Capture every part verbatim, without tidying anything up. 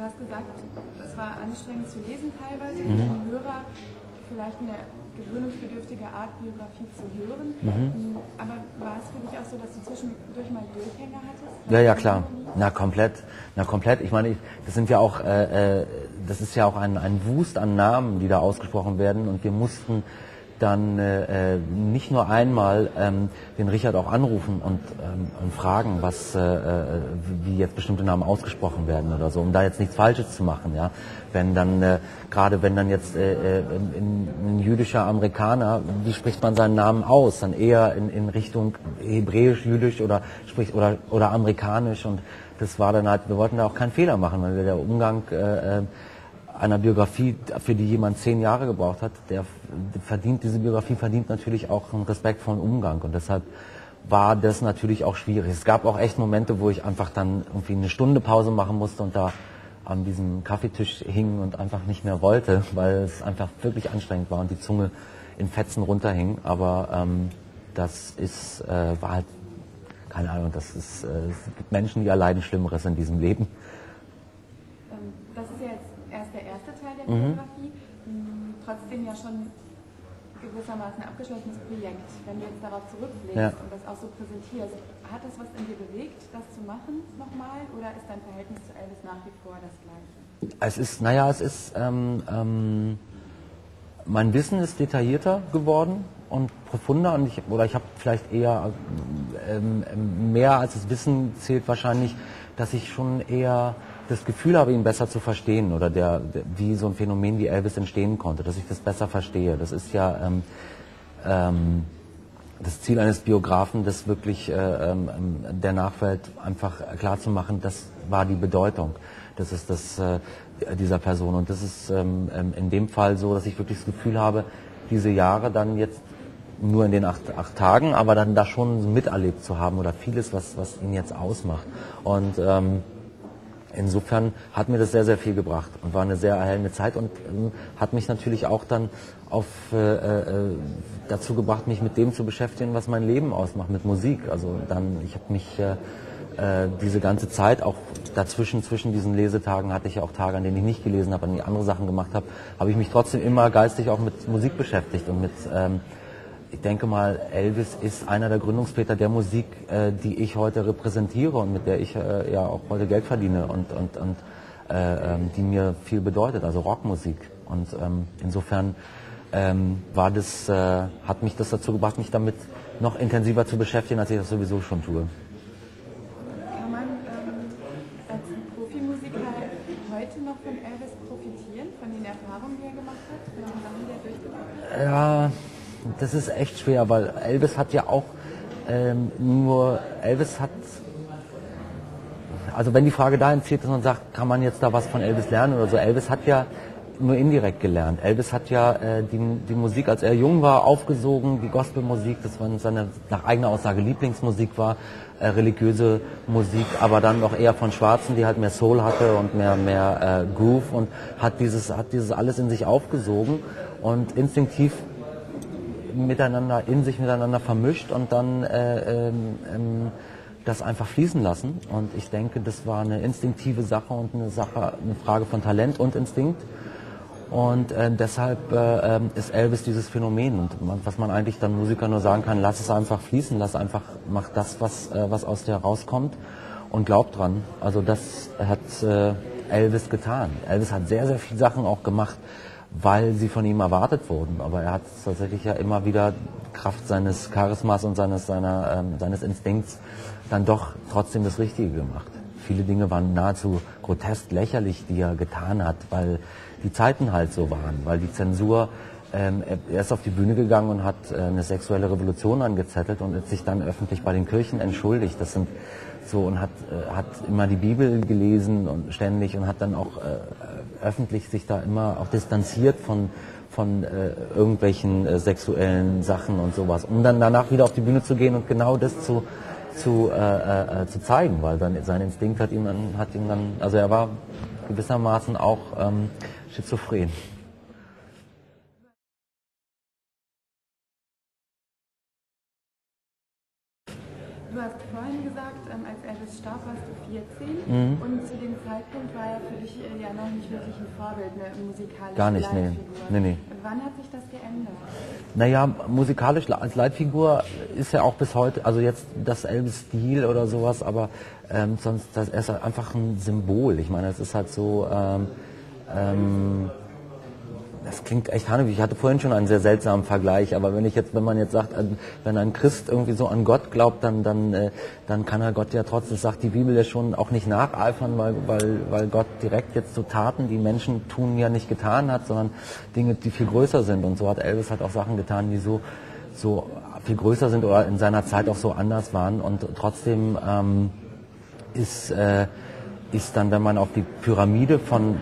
Du hast gesagt, es war anstrengend zu lesen teilweise, mhm. für den Hörer vielleicht eine gewöhnungsbedürftige Art, Biografie zu hören. Mhm. Aber war es für dich auch so, dass du zwischendurch mal Durchhänger hattest? Ja, ja, klar. Na, komplett. Na, komplett. Ich meine, ich, das sind ja auch, äh, das ist ja auch ein, ein Wust an Namen, die da ausgesprochen werden. Und wir mussten dann äh, nicht nur einmal ähm, den Richard auch anrufen und, ähm, und fragen, was, äh, wie jetzt bestimmte Namen ausgesprochen werden oder so, um da jetzt nichts Falsches zu machen. Ja? Wenn dann, äh, gerade wenn dann jetzt äh, äh, ein, ein jüdischer Amerikaner, wie spricht man seinen Namen aus? Dann eher in, in Richtung hebräisch, jüdisch oder, spricht, oder, oder amerikanisch. Und das war dann halt, wir wollten da auch keinen Fehler machen, weil der Umgang äh, einer Biografie, für die jemand zehn Jahre gebraucht hat, der verdient, diese Biografie verdient natürlich auch einen respektvollen Umgang, und deshalb war das natürlich auch schwierig. Es gab auch echt Momente, wo ich einfach dann irgendwie eine Stunde Pause machen musste und da an diesem Kaffeetisch hing und einfach nicht mehr wollte, weil es einfach wirklich anstrengend war und die Zunge in Fetzen runterhing, aber ähm, das ist, äh, war halt, keine Ahnung, das ist, äh, es gibt Menschen, die erleiden Schlimmeres in diesem Leben. Das ist ja jetzt erst der erste Teil der Biografie, mhm. trotzdem ja schon gewissermaßen ein abgeschlossenes Projekt. Wenn du jetzt darauf zurückblickst ja. und das auch so präsentierst, hat das was in dir bewegt, das zu machen nochmal, oder ist dein Verhältnis zu Elvis nach wie vor das gleiche? Es ist, naja, es ist, ähm, ähm, mein Wissen ist detaillierter geworden und profunder, und ich, oder ich habe vielleicht eher, ähm, mehr als das Wissen zählt wahrscheinlich, dass ich schon eher das Gefühl habe, ihn besser zu verstehen, oder der, der, wie so ein Phänomen wie Elvis entstehen konnte, dass ich das besser verstehe. Das ist ja ähm, ähm, das Ziel eines Biografen, das wirklich ähm, der Nachwelt einfach klarzumachen, das war die Bedeutung, das ist das, äh, dieser Person. Und das ist ähm, in dem Fall so, dass ich wirklich das Gefühl habe, diese Jahre dann jetzt nur in den acht, acht Tagen, aber dann da schon miterlebt zu haben oder vieles, was, was ihn jetzt ausmacht. Und ähm, insofern hat mir das sehr, sehr viel gebracht und war eine sehr erhellende Zeit, und ähm, hat mich natürlich auch dann auf, äh, äh, dazu gebracht, mich mit dem zu beschäftigen, was mein Leben ausmacht, mit Musik. Also dann, ich habe mich äh, äh, diese ganze Zeit, auch dazwischen, zwischen diesen Lesetagen, hatte ich ja auch Tage, an denen ich nicht gelesen habe, an denen ich andere Sachen gemacht habe, habe ich mich trotzdem immer geistig auch mit Musik beschäftigt und mit... Ähm, ich denke mal, Elvis ist einer der Gründungsväter der Musik, äh, die ich heute repräsentiere und mit der ich äh, ja auch heute Geld verdiene und, und, und äh, ähm, die mir viel bedeutet, also Rockmusik. Und ähm, insofern ähm, war das, äh, hat mich das dazu gebracht, mich damit noch intensiver zu beschäftigen, als ich das sowieso schon tue. Kann man ähm, als Profimusiker heute noch von Elvis profitieren, von den Erfahrungen, die er gemacht hat, von den Sachen, die er durchgebracht hat? Ja. Das ist echt schwer, weil Elvis hat ja auch ähm, nur, Elvis hat, also wenn die Frage dahin zielt, dass man sagt, kann man jetzt da was von Elvis lernen oder so, Elvis hat ja nur indirekt gelernt. Elvis hat ja äh, die, die Musik, als er jung war, aufgesogen, die Gospelmusik, das war seine, nach eigener Aussage, Lieblingsmusik war, äh, religiöse Musik, aber dann noch eher von Schwarzen, die halt mehr Soul hatte und mehr, mehr äh, Groove, und hat dieses, hat dieses alles in sich aufgesogen und instinktiv miteinander, in sich miteinander vermischt und dann äh, ähm, ähm, das einfach fließen lassen. Und ich denke, das war eine instinktive Sache und eine Sache, eine Frage von Talent und Instinkt. Und äh, deshalb äh, ist Elvis dieses Phänomen. Und man, was man eigentlich dann Musikern nur sagen kann, lass es einfach fließen, lass einfach, mach das, was, äh, was aus dir rauskommt, und glaub dran. Also das hat äh, Elvis getan. Elvis hat sehr, sehr viele Sachen auch gemacht, weil sie von ihm erwartet wurden. Aber er hat tatsächlich ja immer wieder Kraft seines Charismas und seines, seiner, ähm, seines Instinkts dann doch trotzdem das Richtige gemacht. Viele Dinge waren nahezu grotesk, lächerlich, die er getan hat, weil die Zeiten halt so waren, weil die Zensur, ähm, er ist auf die Bühne gegangen und hat äh, eine sexuelle Revolution angezettelt und hat sich dann öffentlich bei den Kirchen entschuldigt. Das sind so, und hat, äh, hat immer die Bibel gelesen und ständig, und hat dann auch äh, öffentlich sich da immer auch distanziert von, von äh, irgendwelchen äh, sexuellen Sachen und sowas, um dann danach wieder auf die Bühne zu gehen und genau das zu, zu, äh, äh, zu zeigen, weil dann sein Instinkt hat ihm dann, hat ihm dann, also er war gewissermaßen auch ähm, schizophren. Du hast vorhin gesagt, ähm, als Elvis starb, warst du vierzehn mhm. und zu dem Zeitpunkt war er für dich ja noch nicht wirklich ein Vorbild, ne, musikalisch. Gar nicht, nee. nee, nee. Wann hat sich das geändert? Naja, musikalisch als Leitfigur ist ja auch bis heute, also jetzt das Elvis Stil oder sowas, aber ähm, sonst, das ist halt einfach ein Symbol. Ich meine, es ist halt so, ähm, ähm, das klingt echt hanebüchen. Ich hatte vorhin schon einen sehr seltsamen Vergleich, aber wenn ich jetzt, wenn man jetzt sagt, wenn ein Christ irgendwie so an Gott glaubt, dann dann äh, dann kann er Gott ja trotzdem, sagt die Bibel ja schon, auch nicht nacheifern, weil weil weil Gott direkt jetzt so Taten, die Menschen tun, ja nicht getan hat, sondern Dinge, die viel größer sind. Und so hat Elvis halt auch Sachen getan, die so so viel größer sind oder in seiner Zeit auch so anders waren. Und trotzdem ähm, ist äh, ist dann, wenn man auf die Pyramide von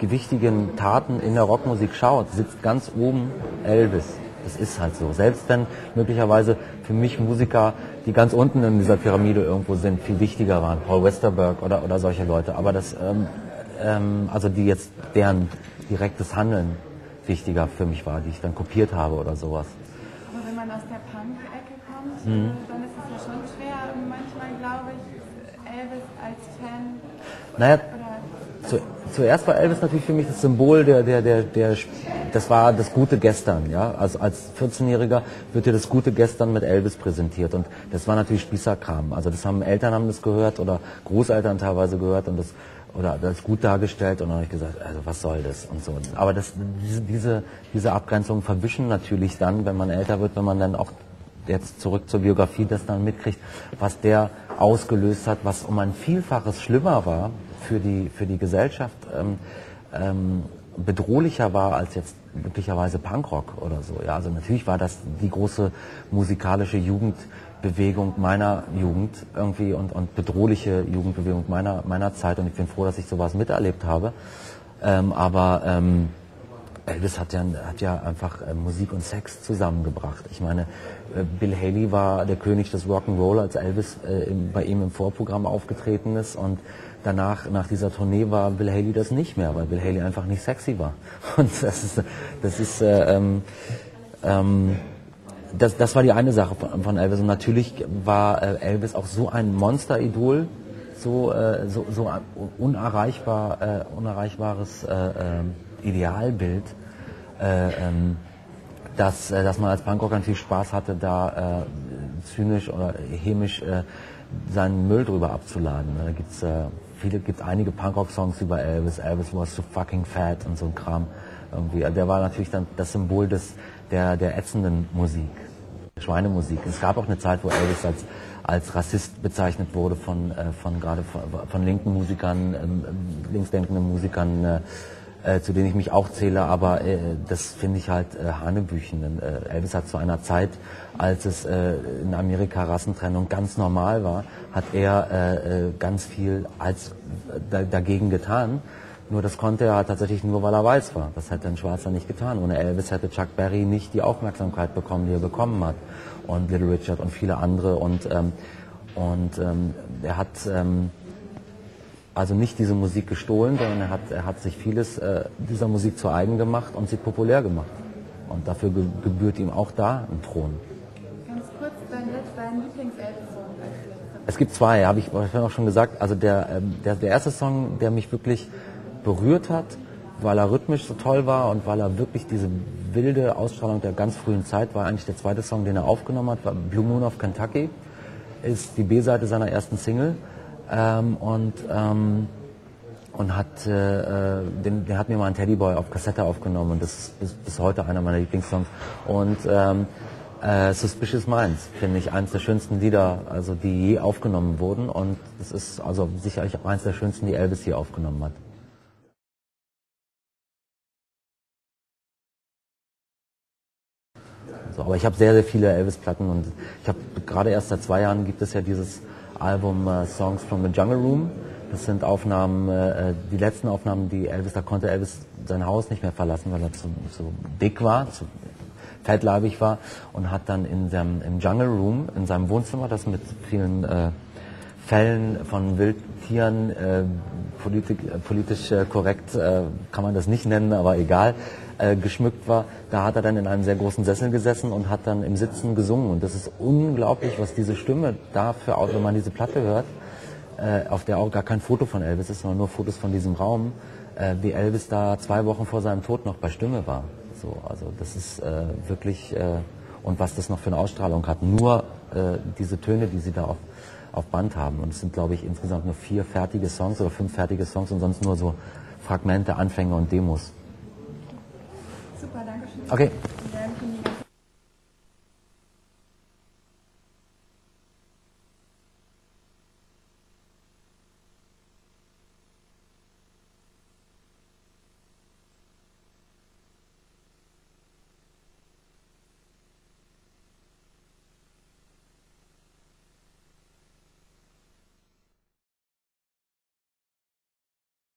gewichtigen Taten in der Rockmusik schaut, sitzt ganz oben Elvis. Das ist halt so. Selbst wenn möglicherweise für mich Musiker, die ganz unten in dieser Pyramide irgendwo sind, viel wichtiger waren. Paul Westerberg oder, oder solche Leute. Aber das, ähm, ähm, also die jetzt, deren direktes Handeln wichtiger für mich war, die ich dann kopiert habe oder sowas. Aber wenn man aus der Punk-Ecke kommt, mhm. dann ist es ja schon schwer. Manchmal glaube ich, Elvis als Fan. Naja, zu, zuerst war Elvis natürlich für mich das Symbol der, der, der, der, das war das gute Gestern, ja. Also als vierzehnjähriger wird dir das gute Gestern mit Elvis präsentiert und das war natürlich Spießerkram. Also das haben Eltern haben das gehört oder Großeltern teilweise gehört und das, oder das gut dargestellt und dann habe ich gesagt, also was soll das und so. Aber das, diese, diese Abgrenzungen verwischen natürlich dann, wenn man älter wird, wenn man dann auch jetzt zurück zur Biografie das dann mitkriegt, was der ausgelöst hat, was um ein Vielfaches schlimmer war für die, für die Gesellschaft, ähm, ähm, bedrohlicher war als jetzt möglicherweise Punkrock oder so. Ja, also natürlich war das die große musikalische Jugendbewegung meiner Jugend irgendwie und, und bedrohliche Jugendbewegung meiner, meiner Zeit und ich bin froh, dass ich sowas miterlebt habe. Ähm, aber ähm, Elvis hat ja, hat ja einfach äh, Musik und Sex zusammengebracht. Ich meine, äh, Bill Haley war der König des Rock'n'Roll, als Elvis äh, im, bei ihm im Vorprogramm aufgetreten ist und danach, nach dieser Tournee, war Bill Haley das nicht mehr, weil Bill Haley einfach nicht sexy war. Und das ist, das ist, äh, ähm, ähm, das, das war die eine Sache von, von Elvis. Und natürlich war äh, Elvis auch so ein Monsteridol, so, äh, so, so unerreichbar, äh, unerreichbares äh, äh, Idealbild, äh, äh, dass, äh, dass man als Punkrocker natürlich Spaß hatte, da äh, zynisch oder hämisch äh, seinen Müll drüber abzuladen. Da gibt's äh, viele, gibt's einige Punkrock-Songs über Elvis. Elvis was so fucking fat und so ein Kram irgendwie. Der war natürlich dann das Symbol des der der ätzenden Musik, Schweinemusik. Es gab auch eine Zeit, wo Elvis als als Rassist bezeichnet wurde von äh, von gerade von, von linken Musikern, äh, linksdenkenden Musikern. Äh, Äh, zu denen ich mich auch zähle, aber äh, das finde ich halt äh, hanebüchen. Denn, äh, Elvis hat zu einer Zeit, als es äh, in Amerika Rassentrennung ganz normal war, hat er äh, ganz viel als äh, dagegen getan. Nur das konnte er tatsächlich nur, weil er weiß war. Das hätte ein Schwarzer nicht getan. Ohne Elvis hätte Chuck Berry nicht die Aufmerksamkeit bekommen, die er bekommen hat. Und Little Richard und viele andere. Und, ähm, und ähm, er hat... Ähm, Also nicht diese Musik gestohlen, sondern er hat, er hat sich vieles äh, dieser Musik zu eigen gemacht und sie populär gemacht. Und dafür ge gebührt ihm auch da ein Thron. Ganz kurz, dein, dein Lieblings-Elvis-Song? Es gibt zwei, habe ich vorhin auch schon gesagt. Also der, ähm, der, der erste Song, der mich wirklich berührt hat, weil er rhythmisch so toll war und weil er wirklich diese wilde Ausstrahlung der ganz frühen Zeit war, eigentlich der zweite Song, den er aufgenommen hat, war Blue Moon of Kentucky, ist die B-Seite seiner ersten Single. Ähm, und ähm, und hat äh, den, den hat mir mal ein Teddyboy auf Kassette aufgenommen und das ist bis, bis heute einer meiner Lieblingssongs und ähm, äh, Suspicious Minds finde ich eines der schönsten Lieder, also die je aufgenommen wurden und es ist also sicherlich auch eines der schönsten, die Elvis hier aufgenommen hat. So, aber ich habe sehr sehr viele Elvis-Platten und ich habe gerade erst seit zwei Jahren gibt es ja dieses Album äh, Songs from the Jungle Room. Das sind Aufnahmen, äh, die letzten Aufnahmen, die Elvis, da konnte Elvis sein Haus nicht mehr verlassen, weil er zu, zu dick war, zu fettleibig war und hat dann in seinem, im Jungle Room, in seinem Wohnzimmer, das mit vielen äh, Fällen von Wildtieren, äh, politik, äh, politisch äh, korrekt äh, kann man das nicht nennen, aber egal, äh, geschmückt war, da hat er dann in einem sehr großen Sessel gesessen und hat dann im Sitzen gesungen. Und das ist unglaublich, was diese Stimme dafür, auch wenn man diese Platte hört, äh, auf der auch gar kein Foto von Elvis ist, sondern nur Fotos von diesem Raum, äh, wie Elvis da zwei Wochen vor seinem Tod noch bei Stimme war. So, also das ist äh, wirklich, äh, und was das noch für eine Ausstrahlung hat, nur äh, diese Töne, die sie da auf, auf Band haben. Und es sind, glaube ich, insgesamt nur vier fertige Songs oder fünf fertige Songs und sonst nur so Fragmente, Anfänge und Demos. Super, danke schön. Okay.